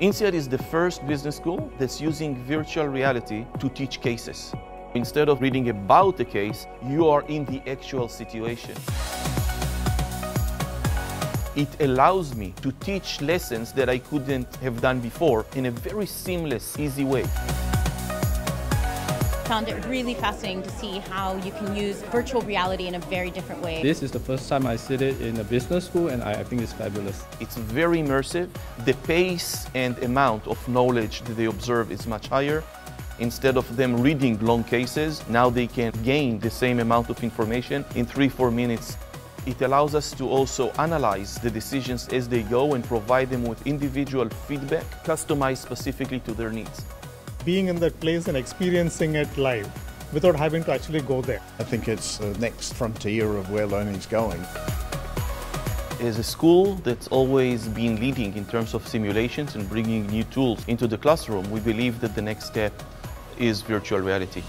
INSEAD is the first business school that's using virtual reality to teach cases. Instead of reading about the case, you are in the actual situation. It allows me to teach lessons that I couldn't have done before in a very seamless, easy way. I found it really fascinating to see how you can use virtual reality in a very different way. This is the first time I see it in a business school, and I think it's fabulous. It's very immersive. The pace and amount of knowledge that they observe is much higher. Instead of them reading long cases, now they can gain the same amount of information in 3-4 minutes. It allows us to also analyze the decisions as they go and provide them with individual feedback customized specifically to their needs. Being in that place and experiencing it live without having to actually go there. I think it's the next frontier of where learning is going. As a school that's always been leading in terms of simulations and bringing new tools into the classroom, we believe that the next step is virtual reality.